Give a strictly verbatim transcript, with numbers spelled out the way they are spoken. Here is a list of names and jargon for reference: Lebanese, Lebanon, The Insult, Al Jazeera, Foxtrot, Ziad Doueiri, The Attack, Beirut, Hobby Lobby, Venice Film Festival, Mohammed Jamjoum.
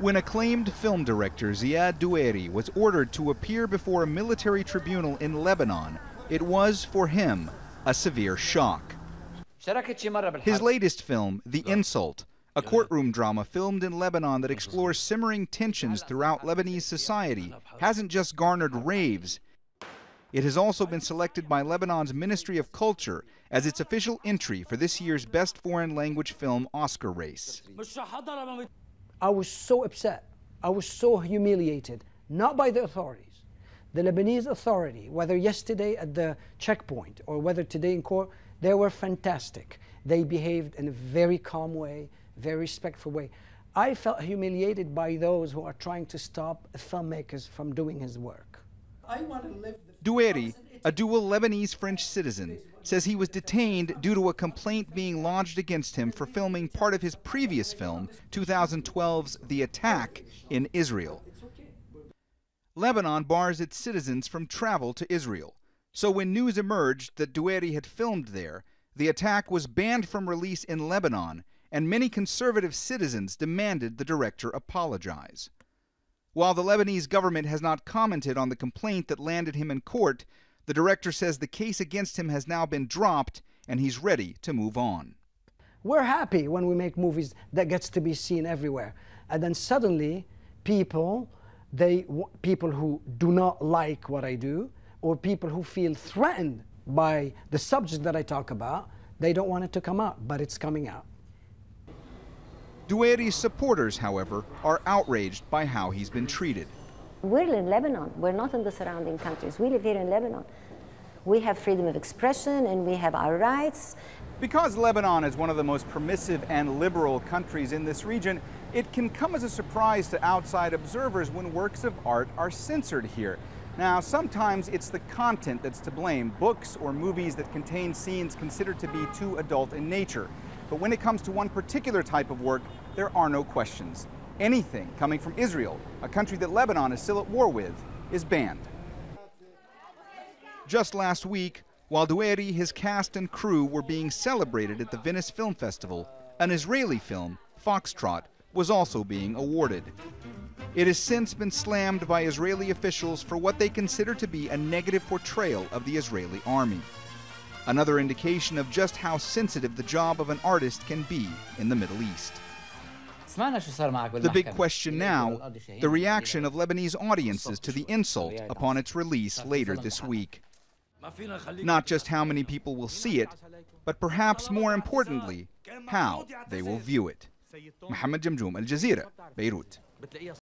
when acclaimed film director Ziad Doueiri was ordered to appear before a military tribunal in Lebanon, it was, for him, a severe shock. His latest film, The Insult, a courtroom drama filmed in Lebanon that explores simmering tensions throughout Lebanese society, hasn't just garnered raves. It has also been selected by Lebanon's Ministry of Culture as its official entry for this year's Best Foreign Language Film Oscar race. I was so upset. I was so humiliated, not by the authorities. The Lebanese authority, whether yesterday at the checkpoint or whether today in court, they were fantastic. They behaved in a very calm way, very respectful way. I felt humiliated by those who are trying to stop filmmakers from doing his work. I want to live the Doueiri, a dual Lebanese-French citizen, says he was detained due to a complaint being lodged against him for filming part of his previous film, two thousand twelve's The Attack, in Israel. Lebanon bars its citizens from travel to Israel. So when news emerged that Doueiri had filmed there, The Attack was banned from release in Lebanon, and many conservative citizens demanded the director apologize. While the Lebanese government has not commented on the complaint that landed him in court, the director says the case against him has now been dropped and he's ready to move on. We're happy when we make movies that gets to be seen everywhere. And then suddenly people, they, people who do not like what I do or people who feel threatened by the subject that I talk about, they don't want it to come out, but it's coming out. Doueiri's supporters, however, are outraged by how he's been treated. We're in Lebanon. We're not in the surrounding countries. We live here in Lebanon. We have freedom of expression and we have our rights. Because Lebanon is one of the most permissive and liberal countries in this region, it can come as a surprise to outside observers when works of art are censored here. Now, sometimes it's the content that's to blame, books or movies that contain scenes considered to be too adult in nature. But when it comes to one particular type of work, there are no questions. Anything coming from Israel, a country that Lebanon is still at war with, is banned. Just last week, while Doueiri, his cast and crew were being celebrated at the Venice Film Festival, an Israeli film, Foxtrot, was also being awarded. It has since been slammed by Israeli officials for what they consider to be a negative portrayal of the Israeli army. Another indication of just how sensitive the job of an artist can be in the Middle East. The big question now, the reaction of Lebanese audiences to The Insult upon its release later this week. Not just how many people will see it, but perhaps more importantly, how they will view it. Mohammed Jamjoum, Al Jazeera, Beirut.